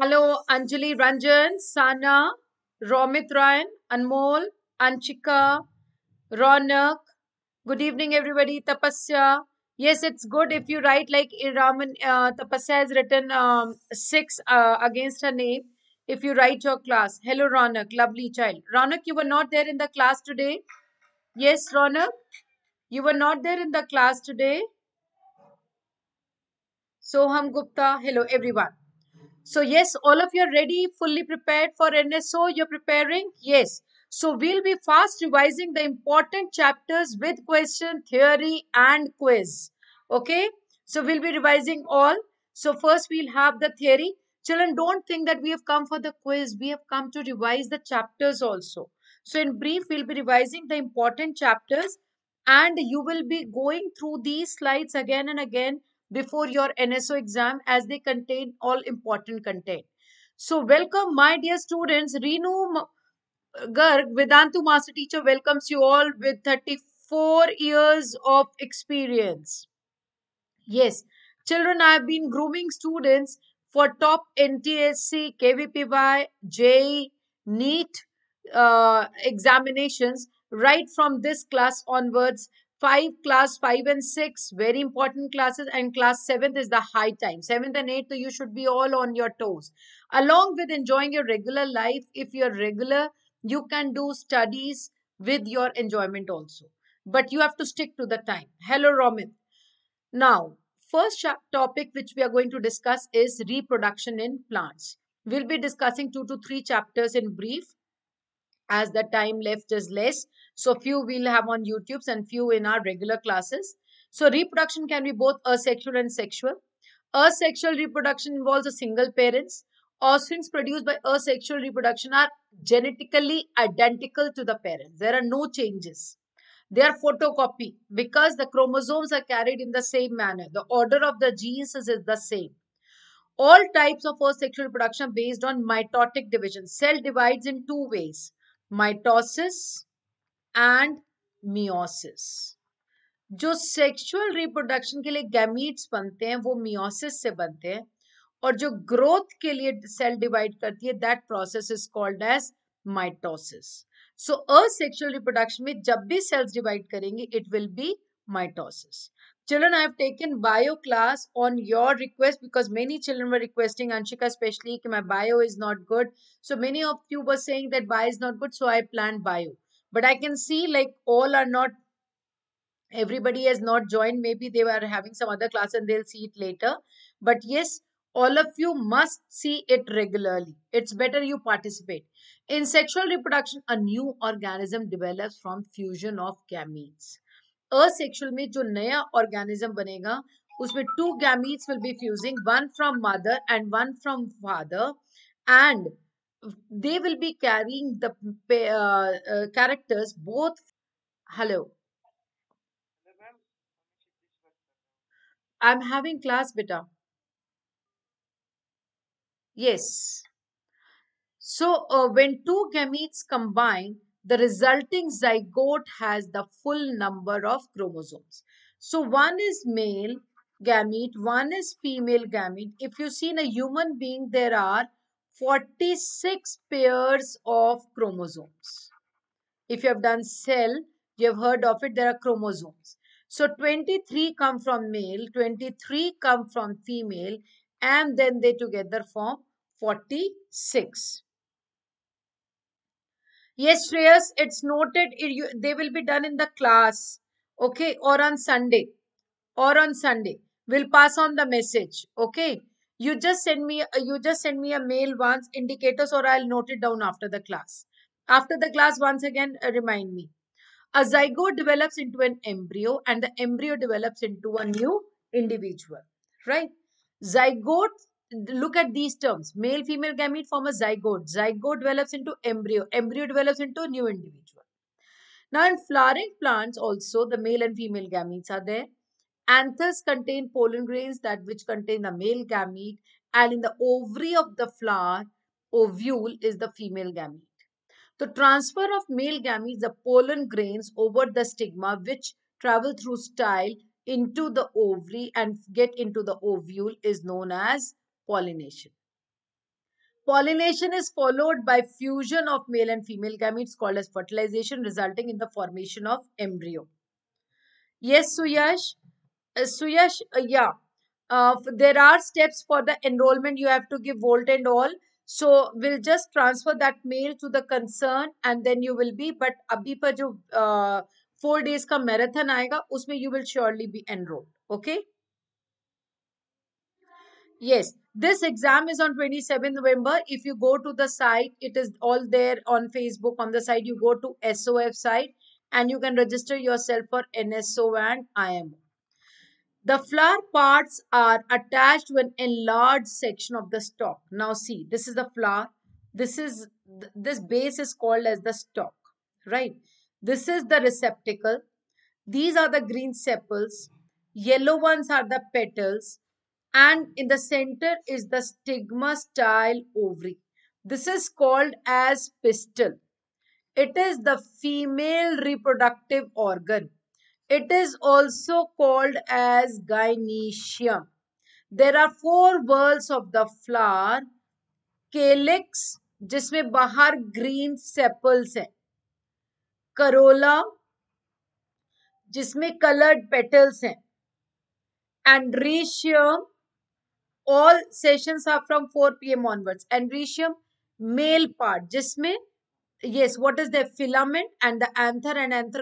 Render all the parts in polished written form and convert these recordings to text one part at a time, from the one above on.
Hello, Anjali Ranjan, Sana, Romit Ryan, Anmol, Anchika, Ronak. Good evening, everybody. Tapasya. Yes, it's good if you write like Tapasya has written 6 against her name. If you write your class. Hello, Ronak. Lovely child. Ronak, you were not there in the class today. Yes, Ronak. You were not there in the class today. Soham Gupta. Hello, everyone. So, yes, all of you are ready, fully prepared for NSO. You're preparing? Yes. So, we'll be fast revising the important chapters with question, theory and quiz. Okay. So, we'll be revising all. So, first we'll have the theory. Children, don't think that we have come for the quiz. We have come to revise the chapters also. So, in brief, we'll be revising the important chapters. And you will be going through these slides again and again before your NSO exam, as they contain all important content. So welcome, my dear students. Renu Garg, Vedantu Master Teacher, welcomes you all with 34 years of experience. Yes, children, I have been grooming students for top NTSE, KVPY, JEE, NEET examinations right from this class onwards. Class 5 and 6, very important classes, and class 7th is the high time. 7th and 8th, so you should be all on your toes. Along with enjoying your regular life, if you're regular, you can do studies with your enjoyment also. But you have to stick to the time. Hello, Romit. Now, first topic which we are going to discuss is reproduction in plants. We'll be discussing 2 to 3 chapters in brief, as the time left is less. So few we'll have on YouTubes and few in our regular classes. So reproduction can be both asexual and sexual. Asexual reproduction involves a single parents. Offsprings produced by asexual reproduction are genetically identical to the parents. There are no changes. They are photocopy because the chromosomes are carried in the same manner. The order of the genes is the same. All types of asexual reproduction based on mitotic division. Cell divides in 2 ways. Mitosis and meiosis. जो sexual reproduction के लिए gametes बनते हैं वो meiosis से बनते हैं, और जो ग्रोथ के लिए सेल डिवाइड करती है that process is called as mitosis. So asexual reproduction में जब भी सेल्स डिवाइड करेंगे it will be mitosis. Children, I have taken bio class on your request because many children were requesting, Anshika especially, that my bio is not good. So many of you were saying that bio is not good, so I planned bio. But I can see like all are not, everybody has not joined. Maybe they were having some other class and they'll see it later. But yes, all of you must see it regularly. It's better you participate. In sexual reproduction, a new organism develops from fusion of gametes. Asexual में जो नया organism बनेगा उसमें 2 gametes will be fusing, one from mother and one from father, and they will be carrying the characters both. Hello. I'm having class, beta. Yes. So when 2 gametes combine, the resulting zygote has the full number of chromosomes. So one is male gamete, one is female gamete. If you see in a human being, there are 46 pairs of chromosomes. If you have done cell, you have heard of it, there are chromosomes. So 23 come from male, 23 come from female, and then they together form 46. Yes, Shreyas, it's noted. They will be done in the class, okay, or on Sunday. Or on Sunday, we'll pass on the message, okay. You just send me a mail once, indicators, or I'll note it down after the class. After the class, once again, remind me. A zygote develops into an embryo, and the embryo develops into a new individual, right? Zygote. Look at these terms. Male, female gamete form a zygote. Zygote develops into embryo. Embryo develops into a new individual. Now in flowering plants also the male and female gametes are there. Anthers contain pollen grains that which contain the male gamete, and in the ovary of the flower, ovule, is the female gamete. The transfer of male gametes, the pollen grains, over the stigma which travel through style into the ovary and get into the ovule is known as pollination. Pollination is followed by fusion of male and female gametes called as fertilization, resulting in the formation of embryo. Yes, Suyash. Suyash, yeah. There are steps for the enrollment. You have to give volt and all. So we'll just transfer that mail to the concern and then you will be. But abhi par jo 4 days ka marathon aayega, usme you will surely be enrolled. Okay. Yes. This exam is on 27th November. If you go to the site, it is all there on Facebook. On the site, you go to SOF site and you can register yourself for NSO and IMO. The flower parts are attached to an enlarged section of the stalk. Now see, this is the flower. This base is called as the stalk, right? This is the receptacle. These are the green sepals. Yellow ones are the petals. And in the center is the stigma style ovary. This is called as pistil. It is the female reproductive organ. It is also called as gynecium. There are four whorls of the flower. Calyx, जिसमें बाहर green sepals है. Corolla, जिसमें colored petals है. Andrecium. All sessions are from 4 p.m. onwards. Andrecium, male part, jisme, yes, what is the filament and anther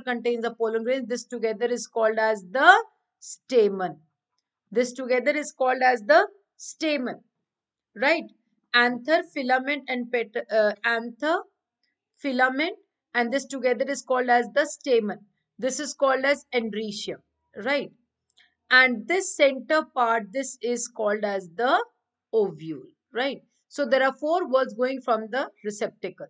contains the pollen grains. This together is called as the stamen. This together is called as the stamen, right? Anther, filament and anther, filament and this together is called as the stamen. This is called as andrecium, right? And this center part, this is called as the ovule, right? So there are four whorls going from the receptacle.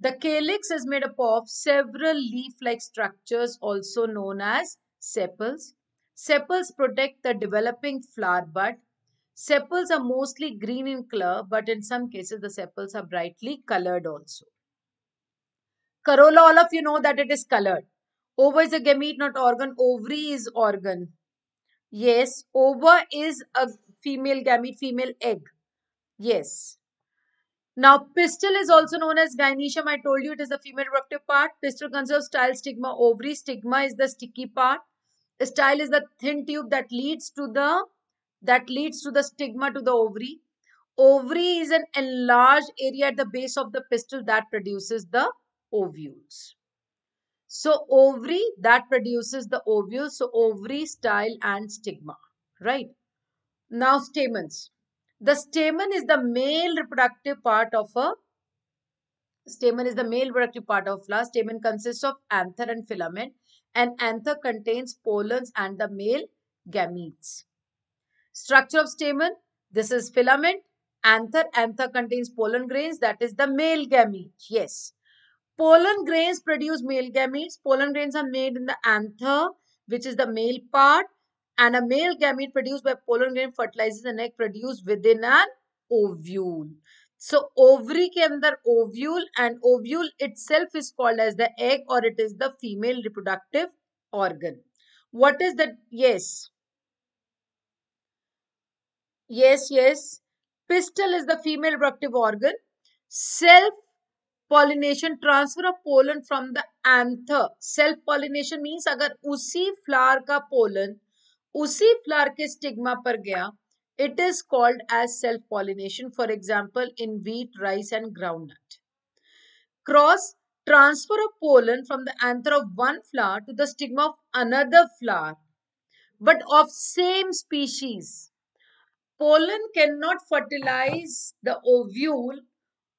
The calyx is made up of several leaf-like structures also known as sepals. Sepals protect the developing flower bud. Sepals are mostly green in color, but in some cases the sepals are brightly colored also. Corolla, all of you know that it is colored. Ova is a gamete, not organ. Ovary is organ. Yes, ova is a female gamete, female egg. Yes. Now, pistil is also known as gynecium. I told you it is the female reproductive part. Pistil conserves style, stigma, ovary. Stigma is the sticky part. The style is the thin tube that leads to the stigma to the ovary. Ovary is an enlarged area at the base of the pistil that produces the ovules. So, ovary that produces the ovules. So, ovary, style and stigma, right? Now, stamens. The stamen is the male reproductive part of a flower. Stamen consists of anther and filament, and anther contains pollens and the male gametes. Structure of stamen, this is filament, anther contains pollen grains, that is the male gamete, yes. Pollen grains produce male gametes. Pollen grains are made in the anther, which is the male part, and a male gamete produced by pollen grain fertilizes an egg produced within an ovule. So, ovary ke andar ovule, and ovule itself is called as the egg, or it is the female reproductive organ. What is that? Yes. Yes, yes. Pistil is the female reproductive organ. Self pollination, transfer of pollen from the anther. Self pollination means agar usi flower ka pollen usi flower ke stigma par gaya, it is called as self pollination. For example, in wheat, rice and groundnut. Cross, transfer of pollen from the anther of one flower to the stigma of another flower but of same species. Pollen cannot fertilize the ovule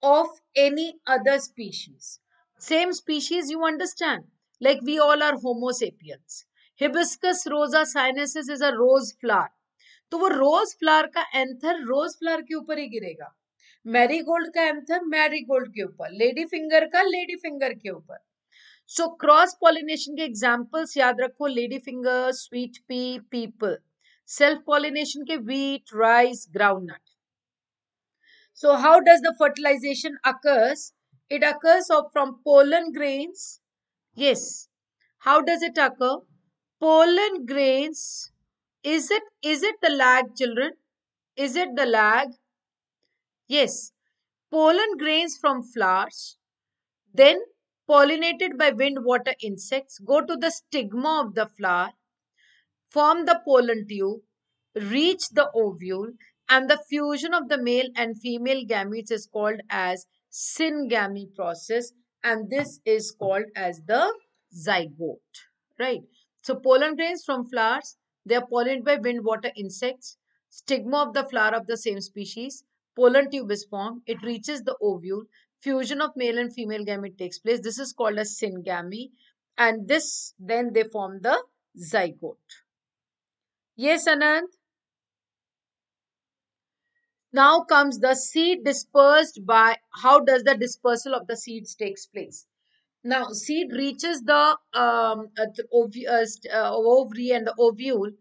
of any other species. Same species, you understand. Like we all are homo sapiens. Hibiscus rosa sinensis is a rose flower. तो वो rose flower का anther rose flower के ऊपर ही गिरेगा. Marigold का anther marigold के ऊपर. Lady finger का lady finger के ऊपर. So cross pollination के examples याद रखो, lady finger, sweet pea, people. Self pollination के wheat, rice, groundnut. So how does the fertilization occurs? It occurs from pollen grains. Yes. How does it occur? Pollen grains. Is it the lag, children? Is it the lag? Yes. pollen grains from flowers, then pollinated by wind water insects, go to the stigma of the flower, form the pollen tube, reach the ovule, and the fusion of the male and female gametes is called as syngamy process, and this is called as the zygote, right? So pollen grains from flowers, they are pollinated by wind water insects, stigma of the flower of the same species, pollen tube is formed, it reaches the ovule, fusion of male and female gamete takes place. This is called as syngamy, and this then they form the zygote. Yes, Anand. Now comes the seed dispersed by, how does the dispersal of the seeds takes place? Now seed reaches the ovary and the ovule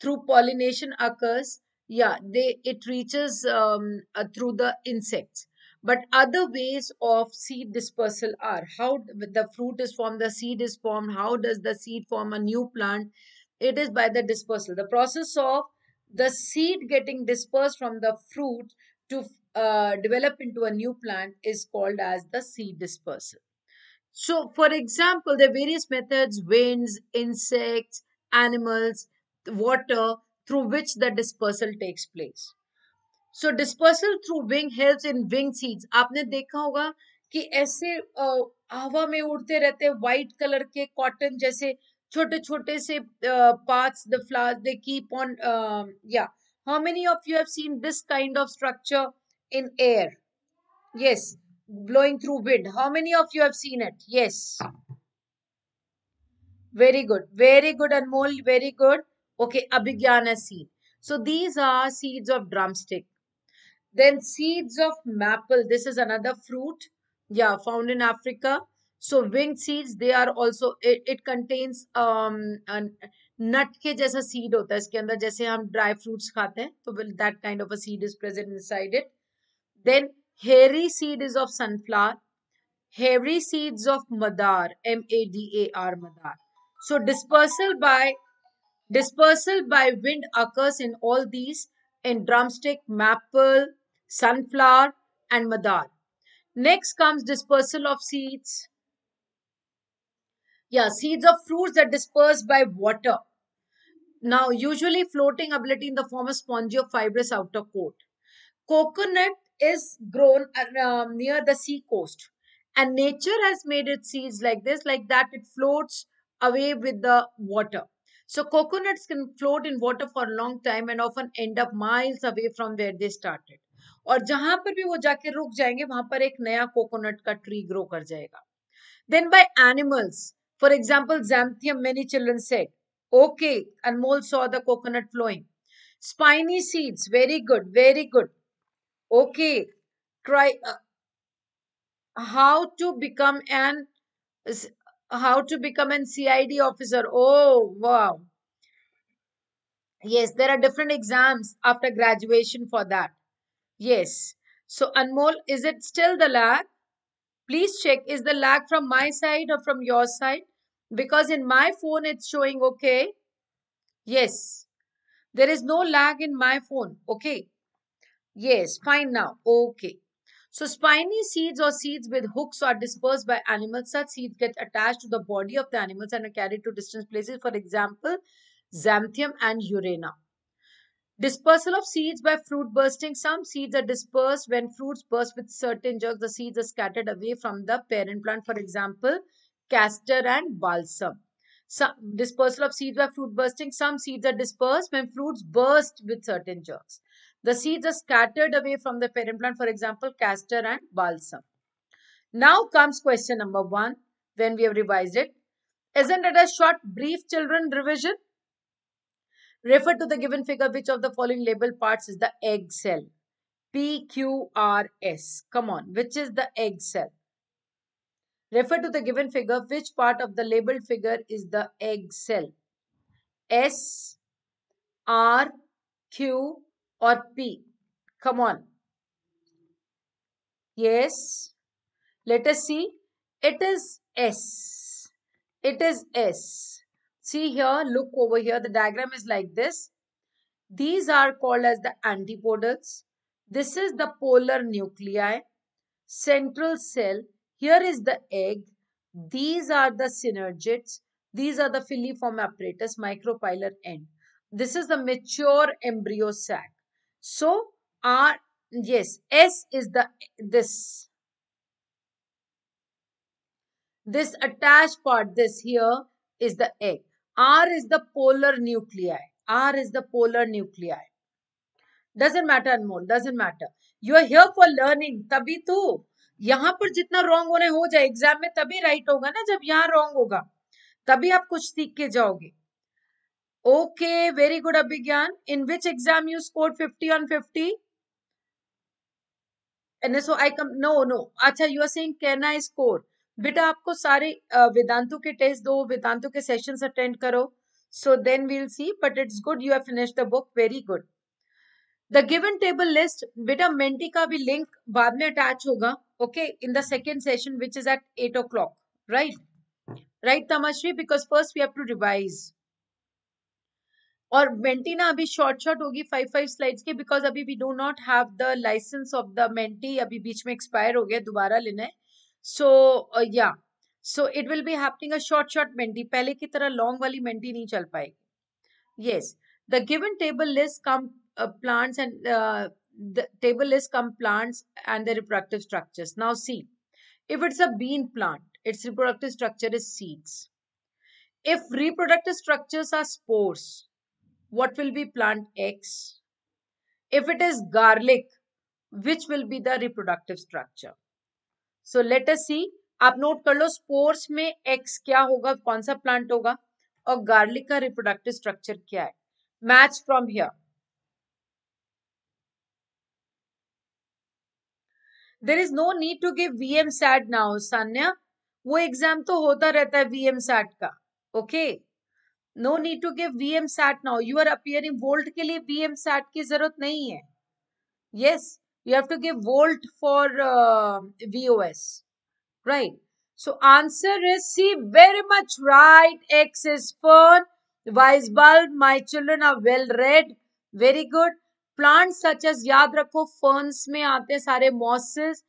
through pollination occurs. Yeah, it reaches through the insects. But other ways of seed dispersal are how the fruit is formed, the seed is formed, how does the seed form a new plant? It is by the dispersal. The process of the seed getting dispersed from the fruit to develop into a new plant is called as the seed dispersal. So, for example, there are various methods, winds, insects, animals, water, through which the dispersal takes place. So dispersal through wing helps in wing seeds. आपने देखा होगा कि ऐसे हवा में उड़ते रहते white colour के कॉटन जैसे छोटे छोटे से parts, the flowers they keep on. Yeah, how many of you have seen this kind of structure in air? Yes, blowing through wind. How many of you have seen it? Yes. Very good, Anmol, very good. Okay, Abhigyan has seen. So these are seeds of drumstick. Then seeds of maple. This is another fruit, yeah, found in Africa. So winged seeds, they are also, it contains nut ke jaisa seed hota hai. Iske andar jaise hum dry fruits khate hain, so that kind of a seed is present inside it. Then hairy seed is of sunflower. Hairy seeds of madar, M-A-D-A-R, madar. So dispersal by wind occurs in all these, in drumstick, maple, sunflower, and madar. Next comes dispersal of seeds. Yeah, seeds of fruits that disperse by water. Now, usually floating ability in the form of spongy or fibrous outer coat. Coconut is grown near the sea coast, and nature has made its seeds like this, like that. It floats away with the water. So coconuts can float in water for a long time and often end up miles away from where they started. और जहां पर भी वो जाके रुक जाएंगे वहां पर एक नया कोकोनट का ट्री ग्रो कर जाएगा. Then by animals, for example, xanthium, many children said. Okay, Anmol saw the coconut flowing. Spiny seeds, very good, very good. Okay, try how to become an CID officer. Oh, wow. Yes, there are different exams after graduation for that. Yes. So, Anmol, is it still the lag? Please check. Is the lag from my side or from your side? Because in my phone, it's showing okay. Yes. There is no lag in my phone. Okay. Yes, fine now. Okay. So spiny seeds or seeds with hooks are dispersed by animals. Such seeds get attached to the body of the animals and are carried to distant places. For example, xanthium and urena. Dispersal of seeds by fruit bursting. Some seeds are dispersed when fruits burst with certain jerks. The seeds are scattered away from the parent plant. For example, castor and balsam. Dispersal of seeds by fruit bursting. Some seeds are dispersed when fruits burst with certain jerks. The seeds are scattered away from the parent plant, for example, castor and balsam. Now comes question number 1 when we have revised it. Isn't it a short, brief children revision? Refer to the given figure. Which of the following labeled parts is the egg cell? P, Q, R, S. Come on, which is the egg cell? Refer to the given figure. Which part of the labeled figure is the egg cell? S, R, Q, or P. Come on. Yes. Let us see. It is S. It is S. See here. Look over here. The diagram is like this. These are called as the antipodals. This is the polar nuclei. central cell. Here is the egg. These are the synergids. These are the filiform apparatus, micropylar end. This is the mature embryo sac. So, S is this. This attached part, this here is the egg. R is the polar nuclei. R is the polar nuclei. Doesn't matter, Anmol. Doesn't matter. You are here for learning. तभी तो यहाँ पर जितना wrong होने हो जाए exam में तभी right होगा ना, जब यहाँ wrong होगा तभी आप कुछ सीख के जाओगे. Okay, very good Abhigyan. In which exam you scored 50 on 50? NSO I come no. अच्छा, you are saying can I score? बेटा आपको सारे वेदांतों के टेस्ट दो, वेदांतों के सेशंस अटेंड करो, so then we'll see. But it's good you have finished the book, very good. The given table list, बेटा mentee का भी लिंक बाद में अटैच होगा, okay, in the second session which is at 8 o'clock, right Tamashri, because first we have to revise. और Menti ना अभी short होगी 5-5 स्लाइड्स के, बिकॉज अभी we do not have the licence of the Menti, अभी बीच में एक्सपायर हो गया, दोबारा लेना है. So yeah, so it will be happening a short menti. पहले की तरह long वाली menti नहीं चल पाएगी. Yes, the given table list come plants and the table list come plants and their reproductive structures. Now see, if it's a bean plant, its reproductive structure is seeds. If reproductive structures are spores, what will be plant X? If it is garlic, which will be the reproductive structure? So let us see. आप note कर लो, spores में x क्या होगा, कौन सा plant होगा, और गार्लिक का रिप्रोडक्टिव स्ट्रक्चर क्या है. Match from here. There is no need to give VM SAT now Sanya, वो एग्जाम तो होता रहता है वीएम सैट का. Okay, no need to give VM SAT now. You are appearing volt के लिए वीएम सैट की जरूरत नहीं है. Yes, you have to give volt for VOS, right? So answer is C, very much right. X is fern, Y is bulb. My children are well read. Very good. Plants such as, याद रखो, ferns में आते हैं सारे mosses.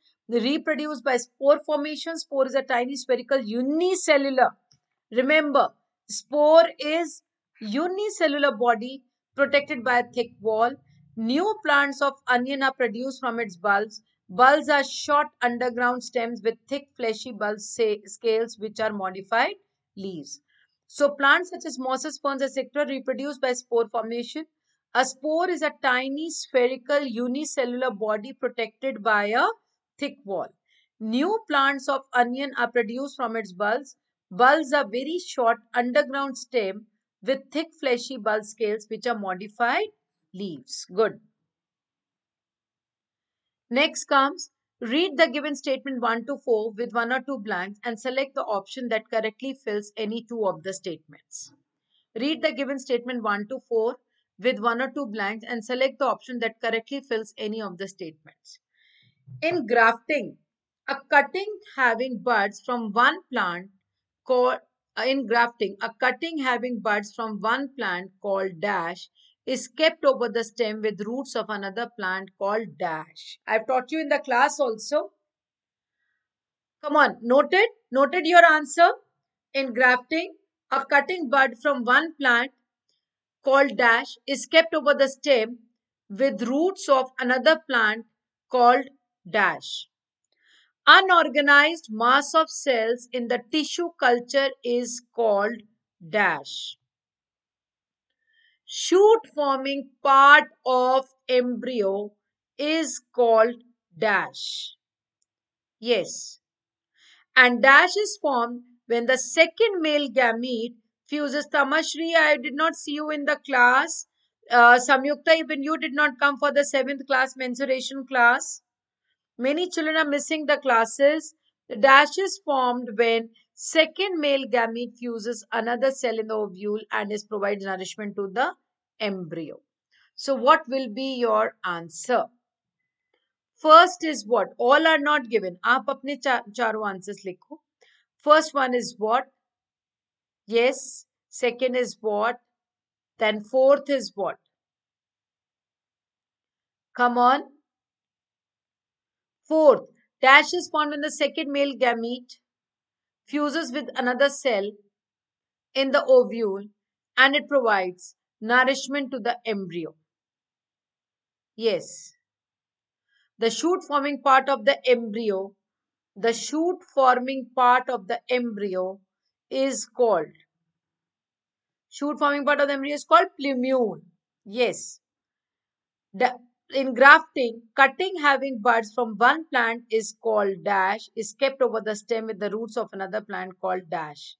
Reproduce by spore formation. Spore is a tiny spherical unicellular. Remember, spore is unicellular body protected by a thick wall. New plants of onion are produced from its bulbs. Bulbs are short underground stems with thick fleshy bulb scales which are modified leaves. So plants such as mosses, ferns, etc. reproduce by spore formation. A spore is a tiny spherical unicellular body protected by a thick wall. New plants of onion are produced from its bulbs. Bulbs are very short underground stem with thick fleshy bulb scales which are modified leaves. Good. Next comes, read the given statement 1 to 4 with 1 or 2 blanks and select the option that correctly fills any 2 of the statements. Read the given statement 1 to 4 with 1 or 2 blanks and select the option that correctly fills any of the statements. In grafting, a cutting having buds from one plant called dash is kept over the stem with roots of another plant called dash. I've taught you in the class also. Come on, noted? Noted your answer? In grafting, a cutting bud from one plant called dash is kept over the stem with roots of another plant called dash. Unorganized mass of cells in the tissue culture is called dash. Shoot forming part of embryo is called dash. Yes. And dash is formed when the second male gamete fuses. Tamashri, I did not see you in the class. Samyukta, even you did not come for the 7th class mensuration class. Many children are missing the classes. The dash is formed when second male gamete fuses another cell in the ovule and is provides nourishment to the embryo. So what will be your answer? First is what? All are not given. Aap apne charo answers likho. First one is what? Yes. Second is what? Then fourth is what? Come on. Fourth. Dash is formed when the second male gamete fuses with another cell in the ovule and it provides nourishment to the embryo. Yes. The shoot forming part of the embryo, the shoot forming part of the embryo is called plumule. Yes. In grafting, cutting having buds from one plant is called dash, is kept over the stem with the roots of another plant called dash.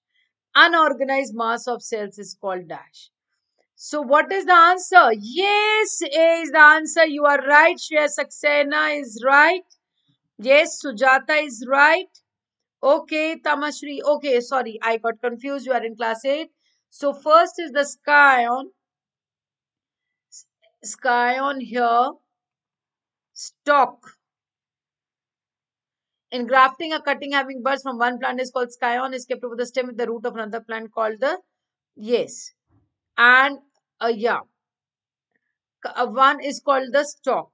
Unorganized mass of cells is called dash. So what is the answer? Yes, A is the answer. You are right. Shreya Saxena is right. Yes, Sujata is right. Okay, Tamashri. Okay, sorry, I got confused. You are in class 8. So first is the scion. Scion here. Stalk. In grafting, a cutting having buds from one plant is called scion. Is kept over the stem with the root of another plant called the... Yes. And one is called the stalk.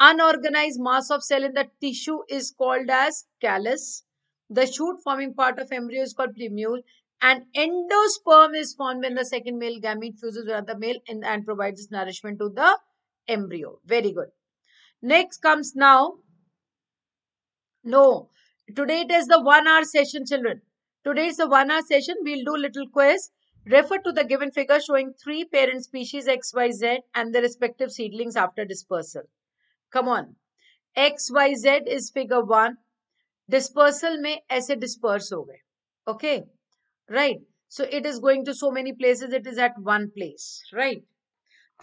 Unorganized mass of cell in the tissue is called as callus. The shoot forming part of embryo is called plumule. And endosperm is formed when the second male gamete fuses with another male and provides nourishment to the embryo. Very good. Next comes now. No. Today it is the 1-hour session, children. Today is the 1-hour session. We'll do little quiz. Refer to the given figure showing 3 parent species XYZ and their respective seedlings after dispersal. Come on. XYZ is figure 1. Dispersal mein aise disperse ho gaye. Okay. Right. So it is going to so many places. It is at one place. Right.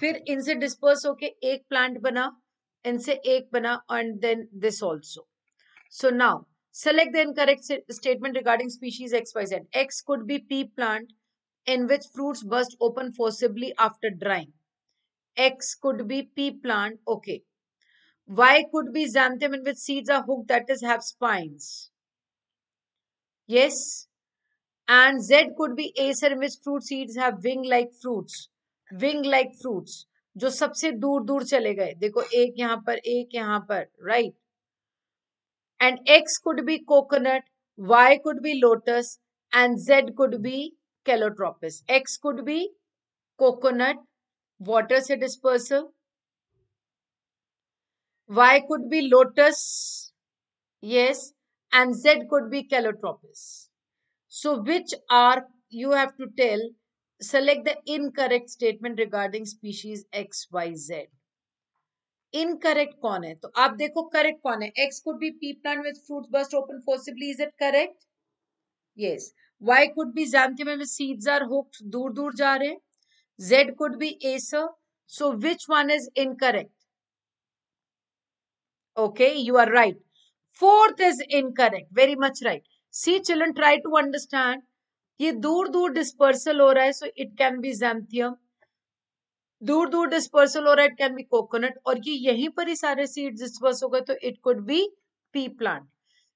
Phir inse disperse hoke ek plant bana. Inse ek bana and then this also. So now select the incorrect statement regarding species XYZ. X could be pea plant in which fruits burst open forcibly after drying. X could be pea plant. Okay. Y could be xanthem in which seeds are hooked, that is have spines. Yes. And Z could be acer in which fruit seeds have wing-like fruits. Wing-like fruits. Jo sabse dur chale gaye. Dekho, ek yahan par, ek yahan par. Right. And X could be coconut. Y could be lotus. And Z could be calotropis. X could be coconut, water se dispersal. Y could be lotus, yes, and Z could be calotropis. So which are, you have to tell, select the incorrect statement regarding species X, Y, Z. Incorrect कौन है? तो आप देखो correct कौन है? X could be pea plant with fruits burst open forcibly. Is it correct? Yes. Y could be xanthem with seeds are hooked, दूर जा रहे. Z could be acer. So which one is incorrect? Okay, you are right. Fourth is incorrect. Very much right. See children, try to understand. ये दूर dispersal हो रहा है, so it can be xanthium. दूर dispersal हो रहा है, it can be coconut. और ये यहीं पर ही सारे seeds disperse हो गए, तो it could be pea plant.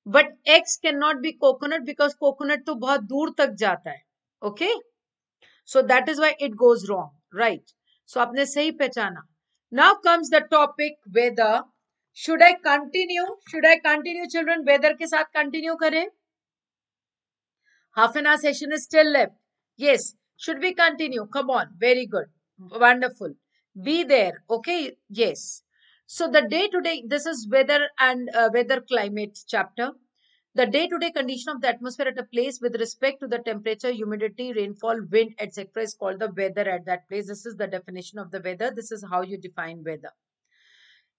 But X cannot be coconut because coconut तो बहुत दूर तक जाता है. Okay? So that is why it goes wrong. Right. So आपने सही पहचाना. Now comes the topic whether. Should I continue? Should I continue children? Whether के साथ continue करें? Half an hour session is still left. Yes. Should we continue? Come on. Very good. Wonderful. Be there. Okay. Yes. So the day-to-day, this is weather and weather climate chapter. The day-to-day condition of the atmosphere at a place with respect to the temperature, humidity, rainfall, wind, etc. is called the weather at that place. This is the definition of the weather. This is how you define weather.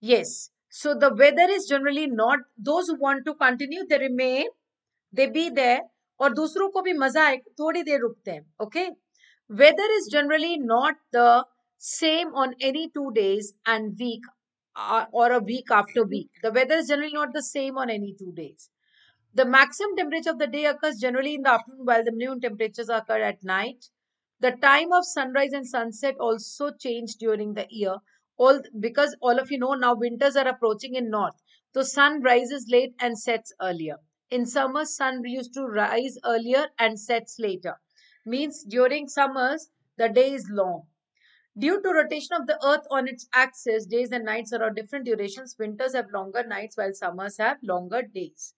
Yes. So the weather is generally not, those who want to continue, they remain, they be there. और दूसरों को भी मजा आए, थोड़ी देर रुकते हैं. Okay. Weather is generally not the same on any 2 days and week. Or a week after week. The weather is generally not the same on any 2 days. The maximum temperature of the day occurs generally in the afternoon while the minimum temperatures occur at night. The time of sunrise and sunset also change during the year. All because all of you know now winters are approaching in north. So sun rises late and sets earlier. In summer, sun used to rise earlier and sets later. Means during summers, the day is long. Due to rotation of the earth on its axis, days and nights are of different durations. Winters have longer nights while summers have longer days.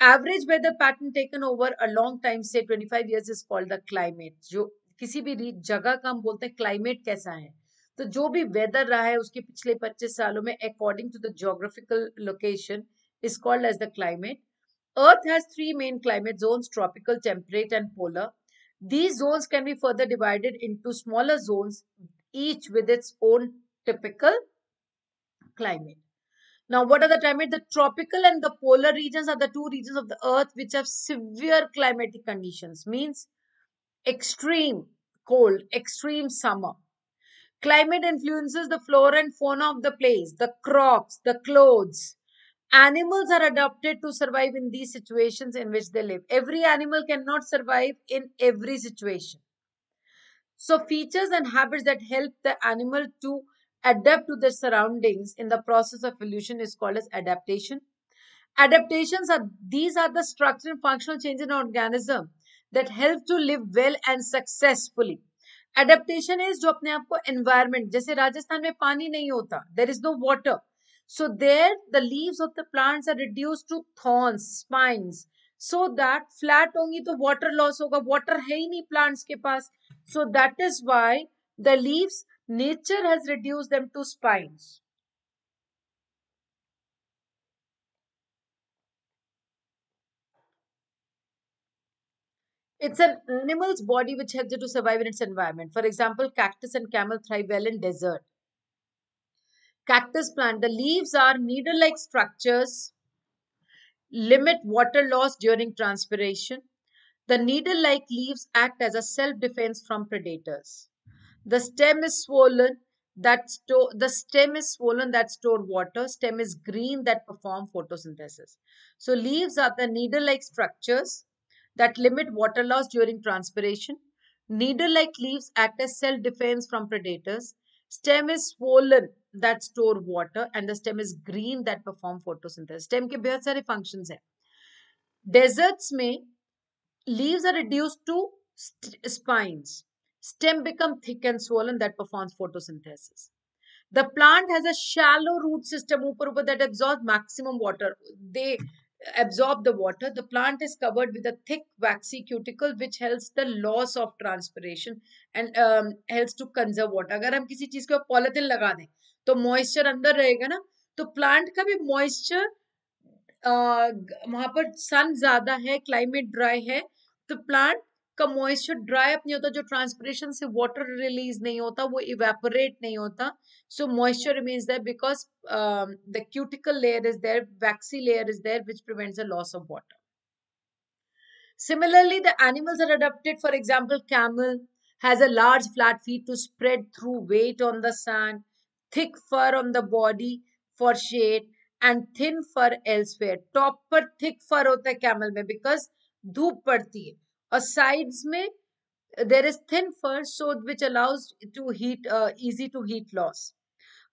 Average weather pattern taken over a long time, say 25 years, is called the climate. जो किसी भी जगह का हम बोलते हैं climate कैसा है, तो जो भी weather रहा है उसके पिछले 25 सालों में according to the geographical location is called as the climate. Earth has three main climate zones: tropical, temperate and polar. These zones can be further divided into smaller zones, each with its own typical climate. Now, what are the climate? The tropical and the polar regions are the two regions of the earth which have severe climatic conditions, means extreme cold, extreme summer. Climate influences the flora and fauna of the place, the crops, the clothes. Animals are adapted to survive in these situations in which they live. Every animal cannot survive in every situation. So features and habits that help the animal to adapt to their surroundings in the process of evolution is called as adaptation. Adaptations are, these are the structural and functional changes in an organism that help to live well and successfully. Adaptation is जो अपने आप को environment, जैसे राजस्थान में पानी नहीं होता, there is no water. So there the leaves of the plants are reduced to thorns, spines, so that flat होंगी तो water loss होगा, water है ही नहीं plants के पास. So that is why the leaves, nature has reduced them to spines. It's an animal's body which helps it to survive in its environment. For example, cactus and camel thrive well in desert. Cactus plant, the leaves are needle-like structures, limit water loss during transpiration. The needle-like leaves act as a self-defense from predators. The stem is swollen that store water. Stem is green that perform photosynthesis. So leaves are the needle-like structures that limit water loss during transpiration. Needle-like leaves act as self-defense from predators. Stem is swollen that store water and the stem is green that perform photosynthesis. Stem के बहुत सारे functions हैं. Deserts में leaves are reduced to spines. Stem become thick and swollen that performs photosynthesis. The plant has a shallow root system ऊपर that absorbs maximum water. They absorb the water. The plant is covered with a thick waxy cuticle which helps the loss of transpiration and helps to conserve water. अगर हम किसी चीज को polythene लगा दें तो moisture अंदर रहेगा ना, तो plant का भी moisture वहां पर sun ज्यादा है, climate dry है, तो plant का moisture dry up नहीं होता, जो transpiration से water release नहीं होता, वो evaporate नहीं होता. So moisture remains there because the cuticle layer is there, waxy layer is there, which prevents the loss of water. Similarly, the animals are adapted. For example, camel has a large flat feet to spread through weight on the sand, thick fur on the body for shade, and thin fur elsewhere. Top पर thick fur होता है camel में because धूप पड़ती है, और sides में there is thin fur, so which allows to heat easy to heat loss.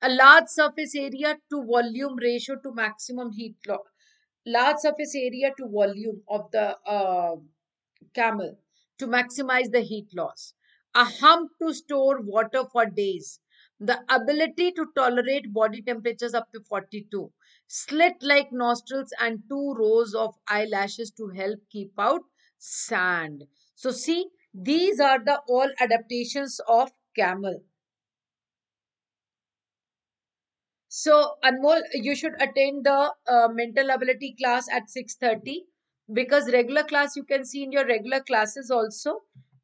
A large surface area to volume ratio to maximum heat loss. Large surface area to volume of the camel to maximize the heat loss. A hump to store water for days. The ability to tolerate body temperatures up to 42. Slit-like nostrils and 2 rows of eyelashes to help keep out sand. So see, these are the all adaptations of camel. So Anmol, you should attend the mental ability class at 6:30, because regular class you can see in your regular classes also.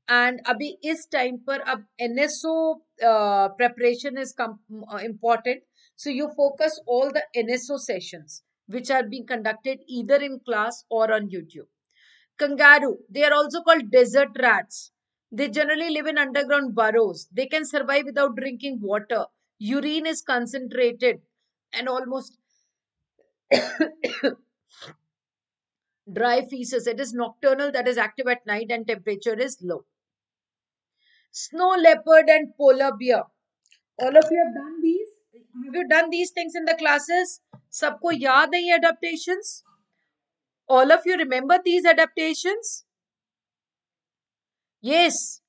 And abhi is time par ab NSO preparation is important. So you focus all the NSO sessions which are being conducted either in class or on YouTube. Kangaroo, they are also called desert rats. They generally live in underground burrows. They can survive without drinking water. Urine is concentrated and almost dry feces. It is nocturnal, that is active at night, and temperature is low. Snow leopard and polar bear. All of you have done these. Have you done these things in the classes? Sabko yaad hai adaptations? All of you remember these adaptations? Yes.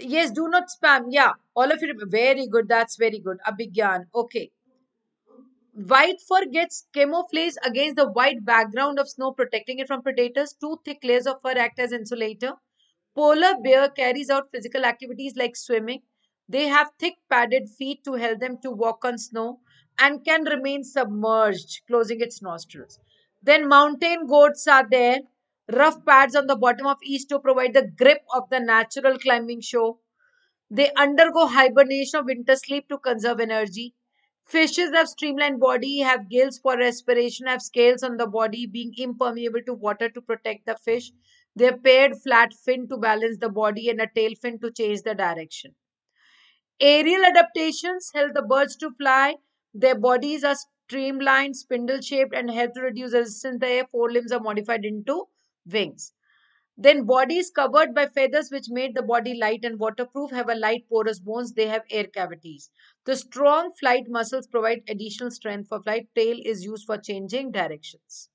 Yes, do not spam. Yeah, all of you. Very good. That's very good. Abhigyan. Okay. White fur gets camouflaged against the white background of snow, protecting it from predators. Two thick layers of fur act as insulator. Polar bear carries out physical activities like swimming. They have thick padded feet to help them to walk on snow and can remain submerged, closing its nostrils. Then mountain goats are there. Rough pads on the bottom of each toe provide the grip of the natural climbing show. They undergo hibernation or winter sleep to conserve energy. Fishes have streamlined body, have gills for respiration, have scales on the body, being impermeable to water to protect the fish. They have paired flat fin to balance the body and a tail fin to change the direction. Aerial adaptations help the birds to fly. Their bodies are streamlined, spindle-shaped, and help to reduce resistance in the air. Forelimbs are modified into wings. Then bodies covered by feathers which made the body light and waterproof, have a light porous bones. They have air cavities. The strong flight muscles provide additional strength for flight. Tail is used for changing directions.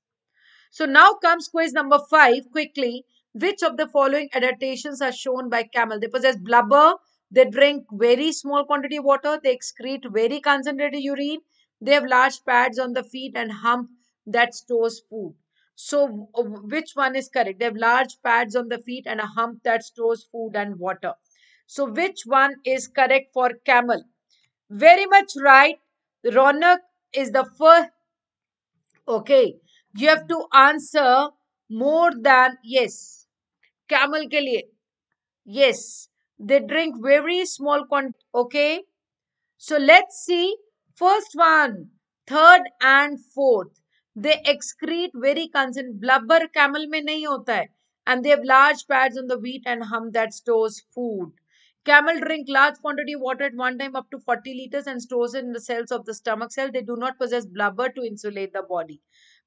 So now comes quiz number 5 quickly. Which of the following adaptations are shown by camel? They possess blubber. They drink very small quantity of water. They excrete very concentrated urine. They have large pads on the feet and hump that stores food. So which one is correct? They have large pads on the feet and a hump that stores food and water. So which one is correct for camel? Very much right. Ronak is the first. Okay. You have to answer more than yes. Camel ke liye. Yes. They drink very small quantity. Okay. So let's see. First one. Third and fourth. They excrete very concentrated blubber. Camel में नहीं होता है. And they have large pads on the wheat and hump that stores food. Camel drink large quantity of water at one time, up to 40 liters, and stores it in the cells of the stomach cell. They do not possess blubber to insulate the body.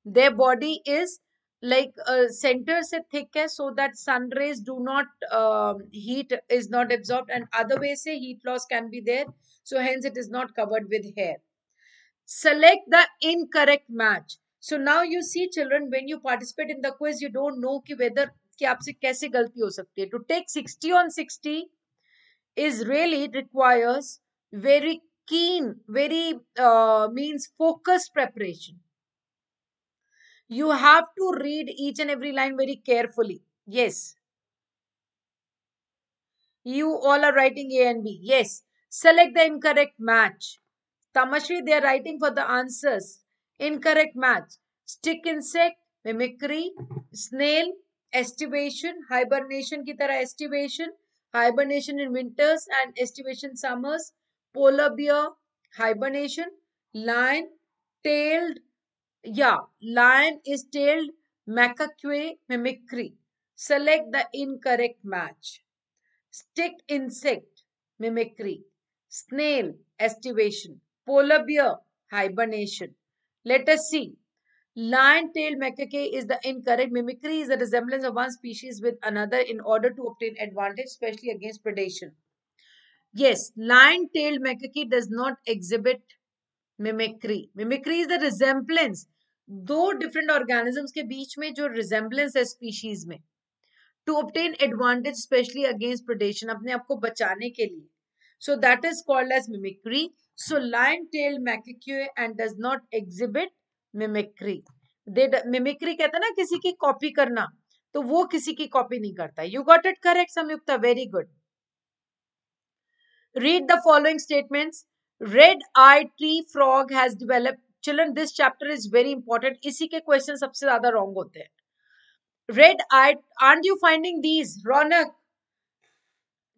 Their body is like center se thick hai, so that sun rays do not heat is not absorbed, and other way say heat loss can be there. So hence it is not covered with hair. Select the incorrect match. So now you see, children, when you participate in the quiz, you don't know ki whether ki aapse kaise galti ho sakti hai. To take 60 on 60 is really requires very keen, very means focused preparation. You have to read each and every line very carefully. Yes. You all are writing A and B. Yes. Select the incorrect match. Tamashri, they are writing for the answers. Incorrect match. Stick insect, mimicry, snail, estivation, hibernation ki tarah estivation, hibernation in winters and estivation summers, polar bear, hibernation, lion, tailed, yeah, lion is tailed, macaque, mimicry. Select the incorrect match. Stick insect, mimicry, snail, estivation, polar bear, hibernation. Let us see. Lion-tailed macaque is the incorrect. Mimicry is the resemblance of one species with another in order to obtain advantage, especially against predation. Yes, lion-tailed macaque does not exhibit mimicry. Mimicry is the resemblance. Two different organisms ke beech mein jo resemblance hai species mein. To obtain advantage, especially against predation. Apne aap ko bachane ke liye. So that is called as mimicry. So lion-tailed macaque and does not exhibit mimicry. They mimicry कहता ना किसी की copy करना, तो वो किसी की copy नहीं करता. You got it correct, Samyukta. Very good. Read the following statements. Red-eyed tree frog has developed. Children, this chapter is very important. इसी के questions सबसे ज़्यादा wrong होते हैं. Red-eyed. Aren't you finding these? Ronak,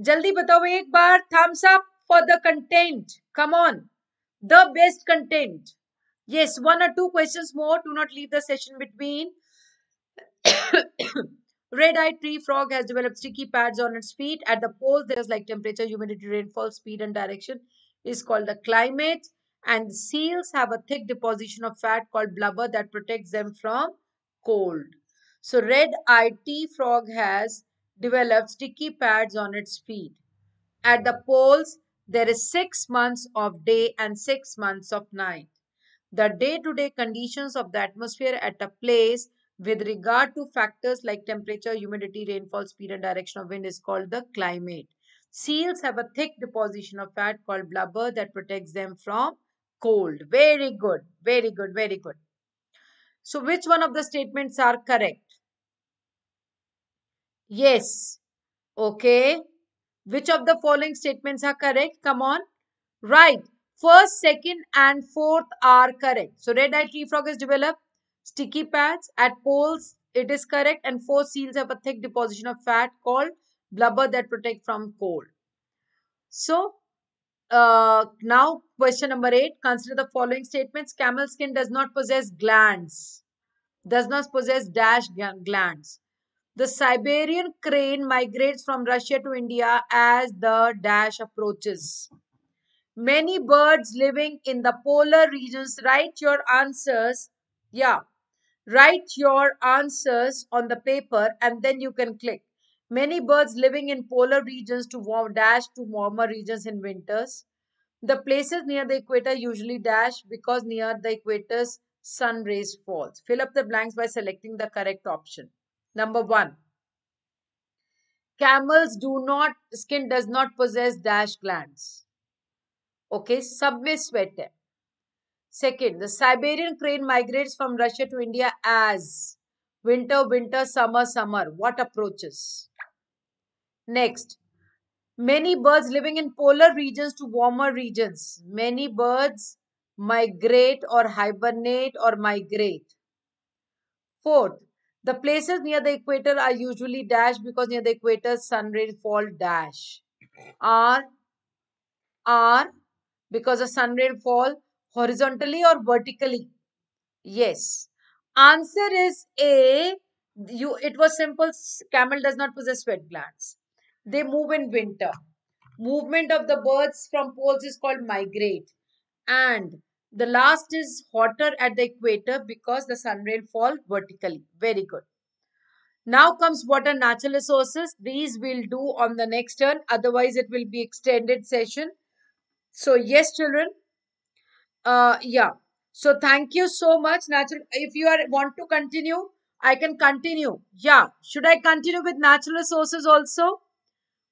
जल्दी बताओ एक बार. Thumbs up for the content. Come on. The best content. Yes, one or two questions more. Do not leave the session between. Red-eyed tree frog has developed sticky pads on its feet. At the poles, there is like temperature, humidity, rainfall, speed and direction is called the climate. And seals have a thick deposition of fat called blubber that protects them from cold. So red-eyed tree frog has developed sticky pads on its feet. At the poles, there is 6 months of day and 6 months of night. The day-to-day conditions of the atmosphere at a place with regard to factors like temperature, humidity, rainfall, speed and direction of wind is called the climate. Seals have a thick deposition of fat called blubber that protects them from cold. Very good, very good, very good. So which one of the statements are correct? Yes. Okay. Which of the following statements are correct? Come on. Right. First, second and fourth are correct. So red-eyed tree frog is developed. Sticky pads at poles. It is correct. And four seals have a thick deposition of fat called blubber that protect from cold. So now question number 8. Consider the following statements. Camel skin does not possess glands. Does not possess dash glands. The Siberian crane migrates from Russia to India as the dash approaches. Many birds living in the polar regions. Write your answers. Yeah. Write your answers on the paper and then you can click. Many birds living in polar regions to warm dash to warmer regions in winters. The places near the equator usually dash because near the equator's sun rays falls. Fill up the blanks by selecting the correct option. Number 1. Camels skin does not possess dash glands. Okay, sab mein sweat hai. Second, the Siberian crane migrates from Russia to India as winter, winter, summer, summer. What approaches? Next, many birds living in polar regions to warmer regions. Many birds migrate or hibernate or migrate. Fourth, the places near the equator are usually dash because near the equator sun rays fall dash. Are because the sun rays fall horizontally or vertically? Yes. Answer is A. It was simple. Camel does not possess sweat glands. They move in winter. Movement of the birds from poles is called migrate. And the last is hotter at the equator because the sun rays fall vertically. Very good. Now comes what are natural resources. These we'll do on the next turn. Otherwise, it will be extended session. So yes, children. So thank you so much. Natural. If you want to continue, I can continue. Yeah. Should I continue with natural resources also?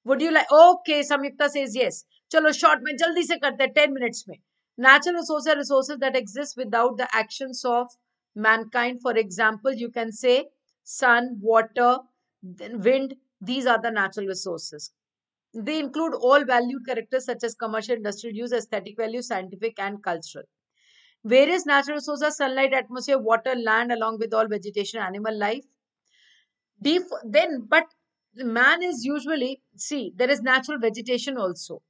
Would you like? Okay. Samyukta says yes. Chalo short mein jaldi se karte hai, 10 minutes mein. Natural resources are resources that exist without the actions of mankind. For example, you can say sun, water, wind. These are the natural resources. They include all valued characters such as commercial, industrial use, aesthetic value, scientific and cultural. Various natural resources are sunlight, atmosphere, water, land, along with all vegetation, animal life. But man is usually, see, there is natural vegetation also.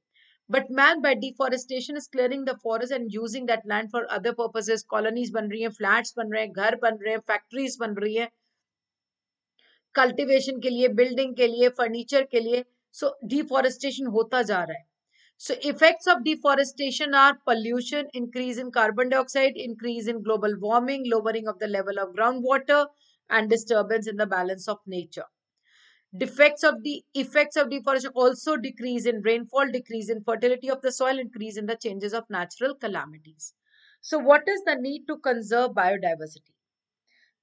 But man by deforestation is clearing the forest and using that land for other purposes. Colonies ban rahi hai, flats ban rahe hai, ghar ban rahe hai, factories ban rahi hai. Cultivation ke liye, building ke liye, furniture ke liye. So deforestation hota ja raha hai. So effects of deforestation are pollution, increase in carbon dioxide, increase in global warming, lowering of the level of groundwater, and disturbance in the balance of nature. Effects of deforestation also decrease in rainfall, decrease in fertility of the soil, increase in the changes of natural calamities. So what is the need to conserve biodiversity?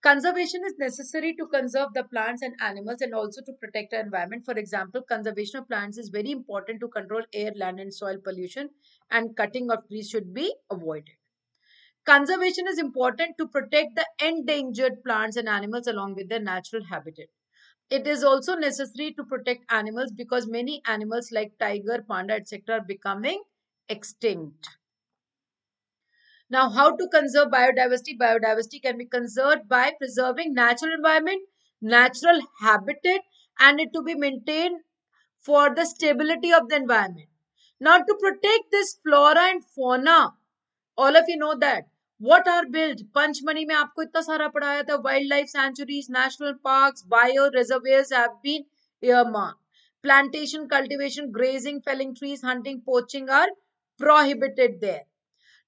Conservation is necessary to conserve the plants and animals and also to protect our environment. For example, conservation of plants is very important to control air, land and soil pollution, and cutting of trees should be avoided. Conservation is important to protect the endangered plants and animals along with their natural habitat. It is also necessary to protect animals because many animals like tiger, panda, etc. are becoming extinct. Now, how to conserve biodiversity? Biodiversity can be conserved by preserving natural environment, natural habitat, and it to be maintained for the stability of the environment. Now, to protect this flora and fauna, all of you know that. What are built? Pachmarhi mein aapko itna sara padhaya tha. Wildlife sanctuaries, national parks, bio-reservoirs have been earmarked. Plantation, cultivation, grazing, felling trees, hunting, poaching are prohibited there.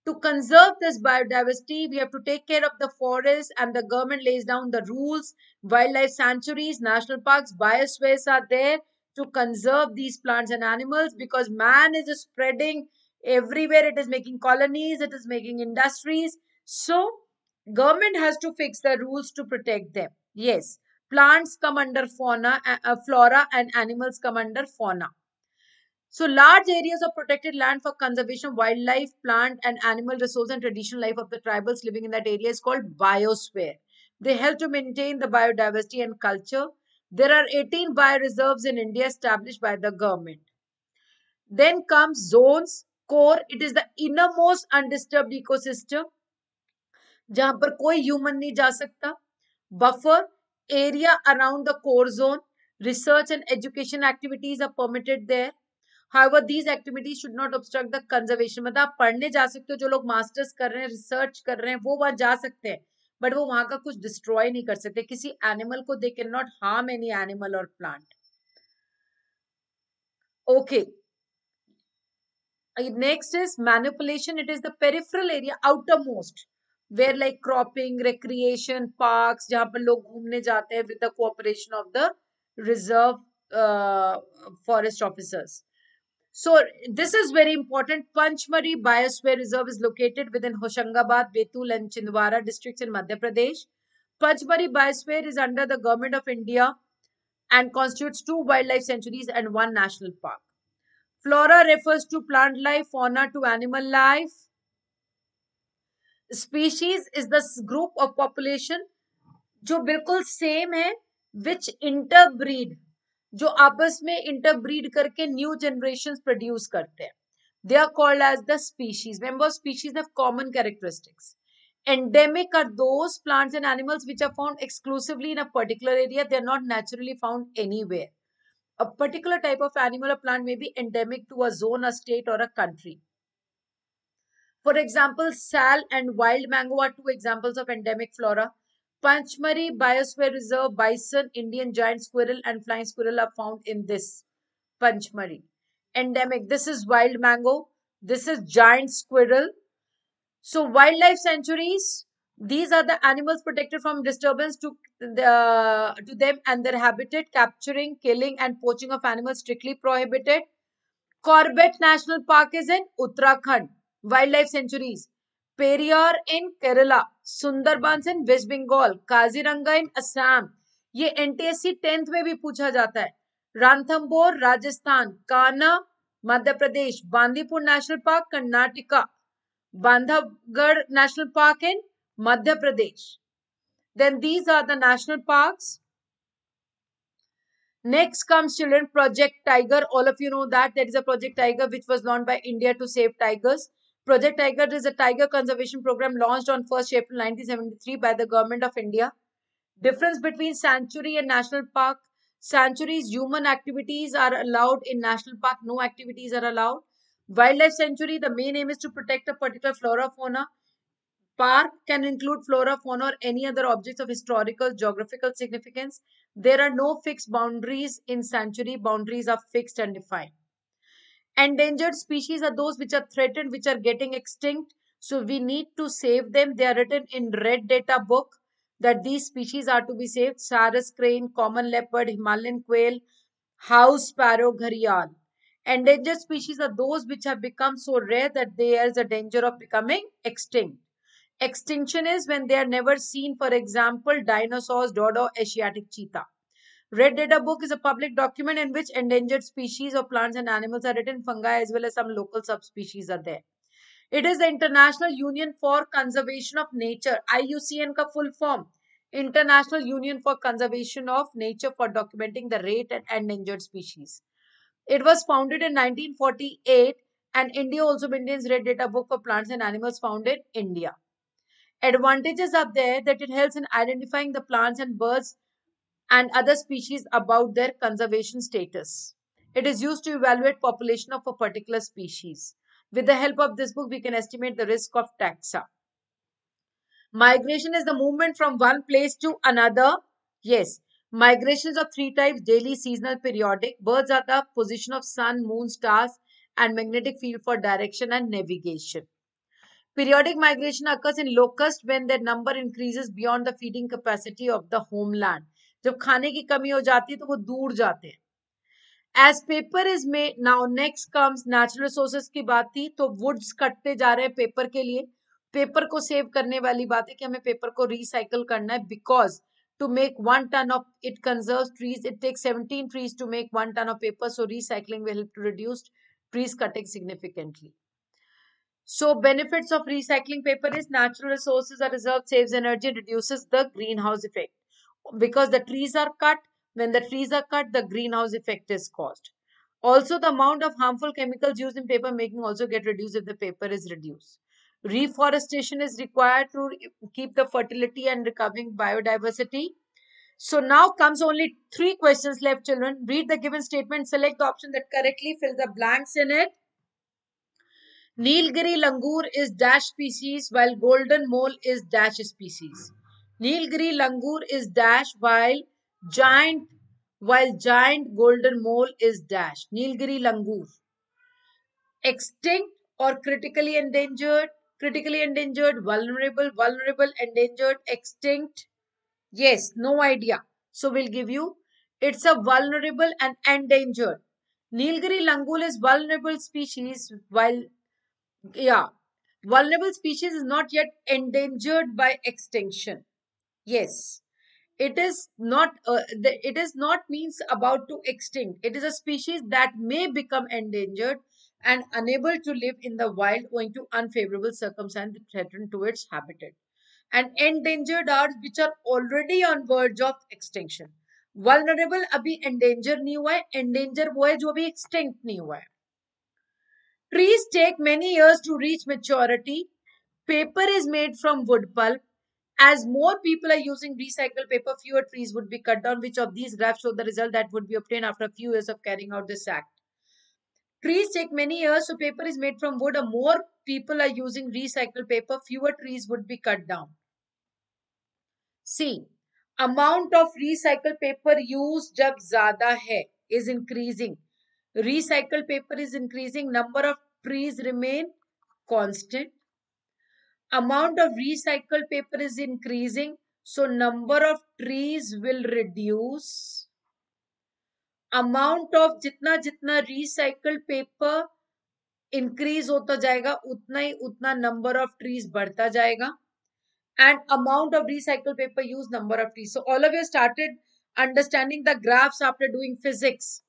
To conserve this biodiversity, we have to take care of the forest, and the government lays down the rules. Wildlife sanctuaries, national parks, biospheres are there to conserve these plants and animals because man is spreading everywhere. It is making colonies, it is making industries. So, government has to fix the rules to protect them. Yes, plants come under fauna, flora and animals come under fauna. So large areas of protected land for conservation of wildlife, plant and animal resource and traditional life of the tribals living in that area is called biosphere. They help to maintain the biodiversity and culture. There are 18 bioreserves in India established by the government. Then comes zones. Core, it is the innermost undisturbed ecosystem जहां पर कोई human नहीं जा सकता. Buffer, area around the core zone. Research and education activities are permitted there. However, these activities should not obstruct the conservation. मतलब आप पढ़ने जा सकते हो, जो लोग मास्टर्स कर रहे हैं, रिसर्च कर रहे हैं, वो वहां जा सकते हैं, बट वो वहां का कुछ डिस्ट्रॉय नहीं कर सकते किसी एनिमल को. They can not harm any animal और plant. Okay, next is manipulation. It is the peripheral area, outermost, where like cropping, recreation, parks, जहां पर लोग घूमने जाते हैं with the cooperation of the reserve forest officers. So this is very important. Pachmarhi Biosphere Reserve is located within Hoshangabad, Betul and Chindwara districts in Madhya Pradesh. Pachmarhi Biosphere is under the Government of India and constitutes 2 wildlife sanctuaries and 1 national park. Flora refers to plant life, fauna to animal life. Species is the group of population जो बिल्कुल same है, which interbreed, जो आपस में interbreed करके new generation produce करते हैं. They are called as the species. Member species have common characteristics. Endemic are those plants and animals which are found exclusively in a particular area. They are not naturally found anywhere. A particular type of animal और plant may be endemic to a zone, a state और a country. For example, sal and wild mango are 2 examples of endemic flora. Pachmarhi Biosphere Reserve, bison, Indian giant squirrel and flying squirrel are found in this Pachmarhi. Endemic, this is wild mango, this is giant squirrel. So wildlife sanctuaries, these are the animals protected from disturbance to them and their habitat. Capturing, killing and poaching of animals strictly prohibited. Corbett National Park is in Uttarakhand. Wildlife sanctuaries: Periyar in Kerala, Sundarbans in West Bengal, Kaziranga in Assam, ये NTSC 10th में भी पूछा जाता है. Ranthambore Rajasthan, Kanha Madhya Pradesh, Bandipur national park Karnataka, Bandhavgarh national park in Madhya Pradesh. Then these are the national parks. Next comes, children, Project Tiger. All of you know that there is a Project Tiger which was launched by India to save tigers. Project Tiger is a tiger conservation program launched on 1st April 1973 by the Government of India. Difference between sanctuary and national park. Sanctuaries, human activities are allowed. In national park, no activities are allowed. Wildlife sanctuary, the main aim is to protect a particular flora fauna. Park can include flora fauna or any other objects of historical geographical significance. There are no fixed boundaries in sanctuary. Boundaries are fixed and defined. Endangered species are those which are threatened, which are getting extinct, so we need to save them. They are written in red data book that these species are to be saved. Saras crane, common leopard, Himalayan quail, house sparrow, Garhwal. Endangered species are those which have become so rare that there is a danger of becoming extinct. Extinction is when they are never seen. For example, dinosaurs, dodo, Asiatic cheetah. Red Data Book is a public document in which endangered species of plants and animals are written. Fungi as well as some local subspecies are there. It is the International Union for Conservation of Nature. IUCN का full form, International Union for Conservation of Nature, for documenting the rate and endangered species. It was founded in 1948 and India also maintains Red Data Book for plants and animals found in India. Advantages are there that it helps in identifying the plants and birds and other species about their conservation status. It is used to evaluate population of a particular species. With the help of this book, we can estimate the risk of taxa. Migration is the movement from one place to another. Yes, migrations of 3 types: daily, seasonal, periodic. Birds are the position of sun, moon, stars and magnetic field for direction and navigation. Periodic migration occurs in locusts when their number increases beyond the feeding capacity of the homeland. जब खाने की कमी हो जाती है तो वो दूर जाते हैं. As paper is made now. Next comes, natural resources की बात थी तो वुड्स कटते जा रहे हैं पेपर के लिए. पेपर को सेव करने वाली बात है कि हमें पेपर को रिसाइकल करना है. Because to make 1 ton of it conserves trees, it takes 17 trees to make 1 ton of paper. So recycling will help to reduce trees cutting significantly. So benefits of recycling paper is natural resources are reserved, saves energy, reduces the greenhouse effect. Because the trees are cut, when the trees are cut, the greenhouse effect is caused. Also, the amount of harmful chemicals used in paper making also get reduced if the paper is reduced. Reforestation is required to keep the fertility and recovering biodiversity. So now comes only 3 questions left, children. Read the given statement, select the option that correctly fills the blanks in it. Nilgiri langur is dash species while golden mole is dash species. Nilgiri langur is dash while giant golden mole is dash. Nilgiri langur. Extinct or critically endangered. Critically endangered, vulnerable, endangered, extinct. Yes, no idea. So we'll give you. It's a vulnerable and endangered. Nilgiri langur is vulnerable species while... yeah, vulnerable species is not yet endangered by extinction. Yes, it is not it is not means about to extinct. It is a species that may become endangered and unable to live in the wild owing to unfavorable circumstances threatened to its habitat. And endangered are which are already on verge of extinction. Vulnerable abhi endanger nahi hua hai, endanger wo hai jo abhi extinct nahi hua hai. Trees take many years to reach maturity. Paper is made from wood pulp. As more people are using recycled paper, fewer trees would be cut down. Which of these graphs show the result that would be obtained after a few years of carrying out this act? Trees take many years, so paper is made from wood. More people are using recycled paper, fewer trees would be cut down. C. Amount of recycled paper used jab zyada hai is increasing. Recycled paper is increasing. Number of trees remain constant. Amount of recycled paper is increasing. So number of trees will reduce. Amount of jitna recycled paper increase hota jayega, utna number of trees badhta jayega. And amount of recycled paper used, number of trees. So all of you started understanding the graphs after doing physics.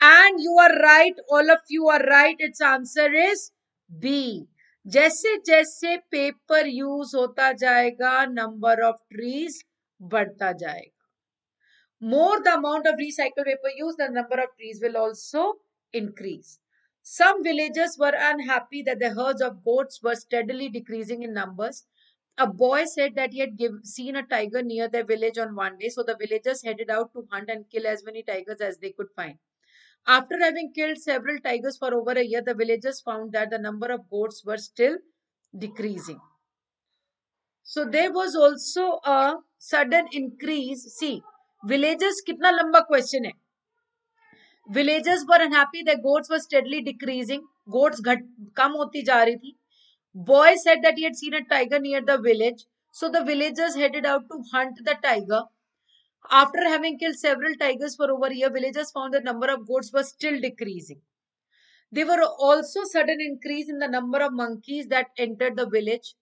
And you are right, all of you are right. Its answer is B. जैसे जैसे paper use होता जाएगा, number of trees बढ़ता जाएगा. More the amount of recycled paper used, the number of trees will also increase. Some villagers were unhappy that the herds of goats were steadily decreasing in numbers. A boy said that he had seen a tiger near their village on one day, so the villagers headed out to hunt and kill as many tigers as they could find. After having killed several tigers for over a year, the villagers found that the number of goats were still decreasing. So there was also a sudden increase. See, villagers, kitna lamba question hai. Villagers were unhappy that goats were steadily decreasing. Goats kam hoti ja rahi thi. Boy said that he had seen a tiger near the village. So the villagers headed out to hunt the tiger. After having killed several tigers for over a year, villagers found the number of goats was still decreasing. There were also sudden increase in the number of monkeys that entered the village.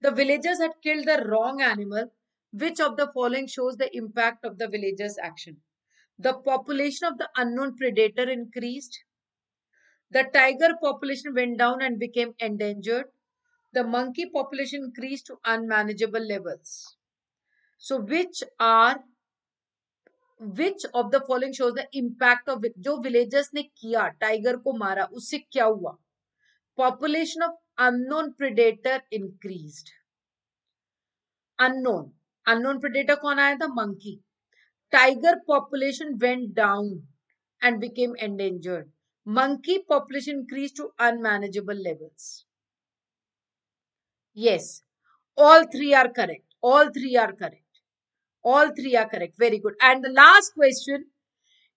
The villagers had killed the wrong animal. Which of the following shows the impact of the villagers' action? The population of the unknown predator increased. The tiger population went down and became endangered. The monkey population increased to unmanageable levels. So which of the following shows the impact of it? जो villagers ने किया, tiger को मारा, उससे क्या हुआ? Population of unknown predator increased. Unknown predator कौन आया था? Monkey. Tiger population went down and became endangered. Monkey population increased to unmanageable levels. Yes, all three are correct. All three are correct. All three are correct. Very good. And the last question.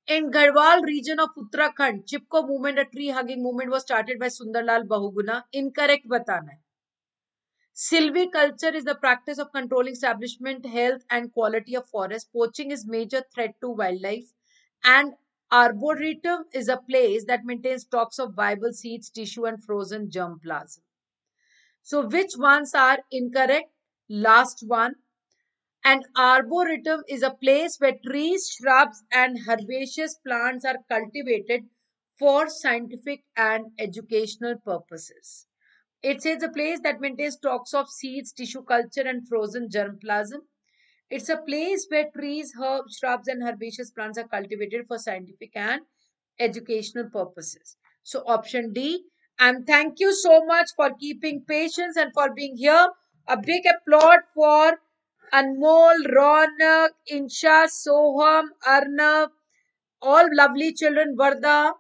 In Garhwal region of Uttarakhand, Chipko movement, a tree hugging movement was started by Sundarlal Bahuguna. Incorrect batana hai. Silviculture is the practice of controlling establishment, health and quality of forest. Poaching is major threat to wildlife. And arboretum is a place that maintains stocks of viable seeds, tissue and frozen germplasm. So which ones are incorrect? Last one. An arboretum is a place where trees, shrubs and herbaceous plants are cultivated for scientific and educational purposes. It says a place that maintains stocks of seeds, tissue culture and frozen germplasm. It's a place where trees, herbs, shrubs and herbaceous plants are cultivated for scientific and educational purposes. So option D. And thank you so much for keeping patience and for being here. A big applaud for Anmol, Ronak, Insha, Soham, Arnav, all lovely children, Varda,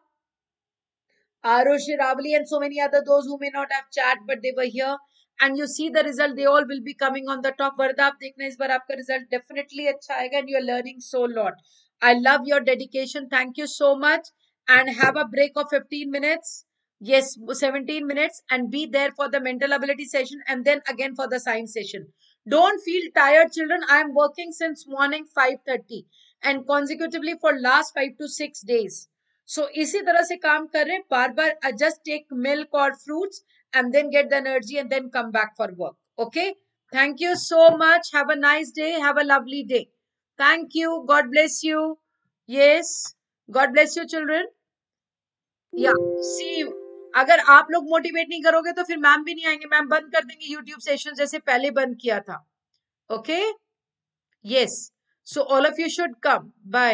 Arushi, Ravali and so many other those who may not have chat but they were here. And you see the result, they all will be coming on the top. Varda, aap dekhna is baar aapka result definitely acha aayega and you are learning so lot. I love your dedication. Thank you so much and have a break of 15 minutes. Yes, 17 minutes and be there for the mental ability session and then again for the science session. Don't feel tired, children. I am working since morning 5:30 and consecutively for last 5 to 6 days. So, इसी तरह से काम कर रहे हैं बार-बार. Just take milk or fruits and then get the energy and then come back for work. Okay? Thank you so much. Have a nice day. Have a lovely day. Thank you. God bless you. Yes. God bless you, children. Yeah. See you. अगर आप लोग motivate नहीं करोगे तो फिर ma'am भी नहीं आएंगे. मैम बंद कर देंगे यूट्यूब सेशन जैसे पहले बंद किया था. Okay, yes, so all of you should come. Bye.